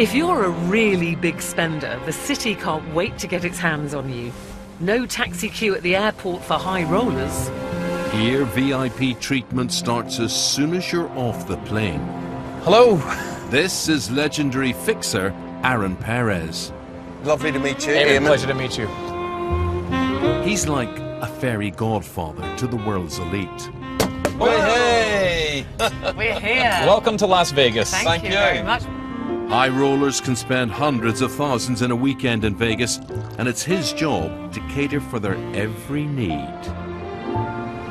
If you're a really big spender, the city can't wait to get its hands on you. No taxi queue at the airport for high rollers. Here, VIP treatment starts as soon as you're off the plane. Hello. This is legendary fixer Aaron Perez. Lovely to meet you, Aaron. Pleasure to meet you. He's like a fairy godfather to the world's elite. Hey! We're here. Welcome to Las Vegas. Thank you very much. High rollers can spend hundreds of thousands in a weekend in Vegas, and it's his job to cater for their every need.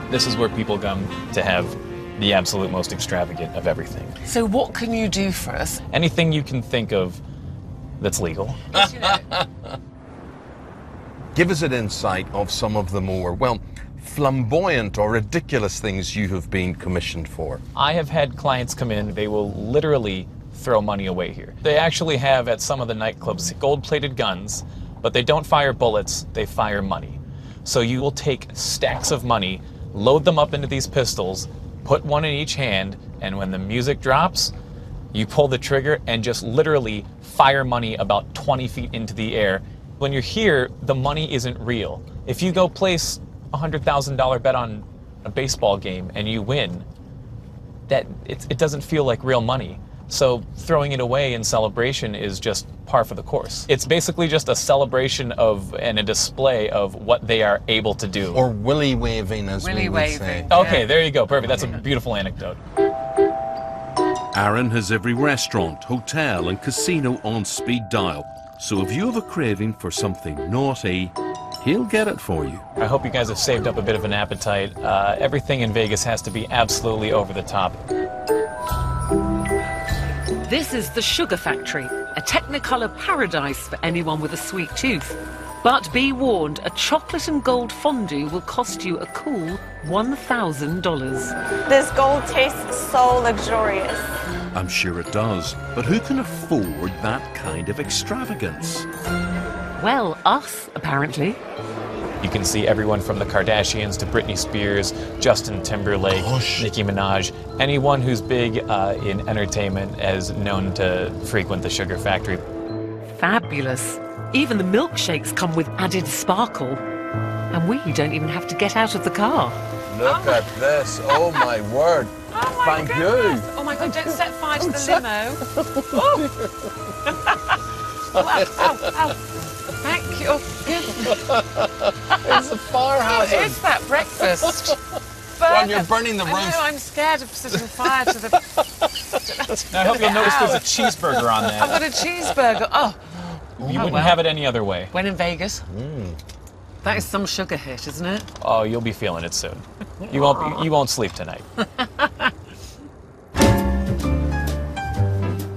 This is where people come to have the absolute most extravagant of everything. So what can you do for us? Anything you can think of that's legal. Give us an insight of some of the more, well, flamboyant or ridiculous things you have been commissioned for. I have had clients come in, they will literally throw money away here. They actually have, at some of the nightclubs, gold-plated guns, but they don't fire bullets, they fire money. So you will take stacks of money, load them up into these pistols, put one in each hand, and when the music drops, you pull the trigger and just literally fire money about 20 feet into the air. When you're here, the money isn't real. If you go place a $100,000 bet on a baseball game and you win, it doesn't feel like real money. So throwing it away in celebration is just par for the course. It's basically just a celebration of and a display of what they are able to do. Or willy waving, as we would say. Okay, there you go, perfect. That's a beautiful anecdote. Aaron has every restaurant, hotel, and casino on speed dial. So if you have a craving for something naughty, he'll get it for you. I hope you guys have saved up a bit of an appetite. Everything in Vegas has to be absolutely over the top. This is the Sugar Factory, a technicolor paradise for anyone with a sweet tooth. But be warned, a chocolate and gold fondue will cost you a cool $1,000. This gold tastes so luxurious. I'm sure it does, but who can afford that kind of extravagance? Well, us, apparently. You can see everyone from the Kardashians to Britney Spears, Justin Timberlake, Nicki Minaj. Anyone who's big in entertainment is known to frequent the Sugar Factory. Fabulous. Even the milkshakes come with added sparkle. And we don't even have to get out of the car. Look at this. Oh, my word. Oh, my goodness. Oh, my God, don't set fire to the limo. Oh. Ow. Thank you. It's a fire hazard. What is that breakfast? Well, you're burning the roof. I know, I'm scared of setting fire to the... Now, I hope you'll notice there's a cheeseburger on there. I've got a cheeseburger. Oh. You wouldn't have it any other way. When in Vegas. Mm. That is some sugar hit, isn't it? Oh, you'll be feeling it soon. You won't sleep tonight.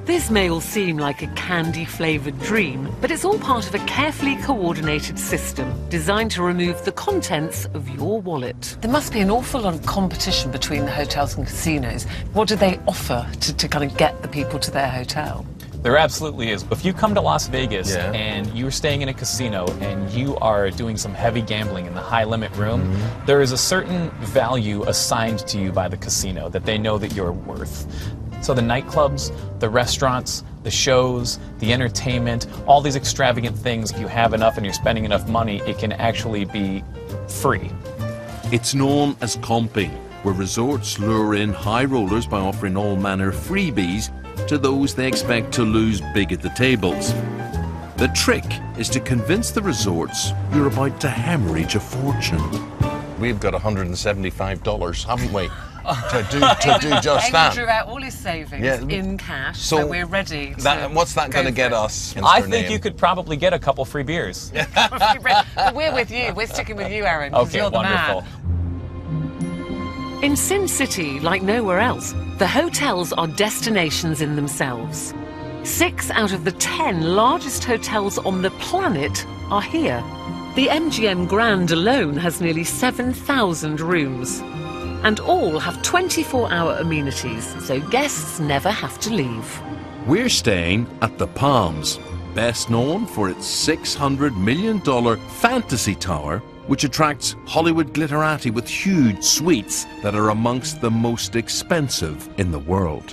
This may all seem like a candy-flavoured dream, but it's all part of a carefully coordinated system designed to remove the contents of your wallet. There must be an awful lot of competition between the hotels and casinos. What do they offer to kind of get the people to their hotel? There absolutely is. If you come to Las Vegas and you're staying in a casino and you are doing some heavy gambling in the high-limit room, there is a certain value assigned to you by the casino that they know that you're worth. So the nightclubs, the restaurants, the shows, the entertainment, all these extravagant things, if you have enough and you're spending enough money, it can actually be free. It's known as comping, where resorts lure in high rollers by offering all manner of freebies to those they expect to lose big at the tables. The trick is to convince the resorts you're about to hemorrhage a fortune. We've got $175, haven't we? To do just that. Drew out all his savings in cash, so we're ready. What's that going to get us? I think you could probably get a couple free beers. But we're with you. We're sticking with you, Aaron. Okay, you're wonderful. In Sin City, like nowhere else, the hotels are destinations in themselves. 6 out of the 10 largest hotels on the planet are here. The MGM Grand alone has nearly 7,000 rooms. And all have 24-hour amenities, so guests never have to leave. We're staying at The Palms, best known for its $600 million fantasy tower, which attracts Hollywood glitterati with huge suites that are amongst the most expensive in the world.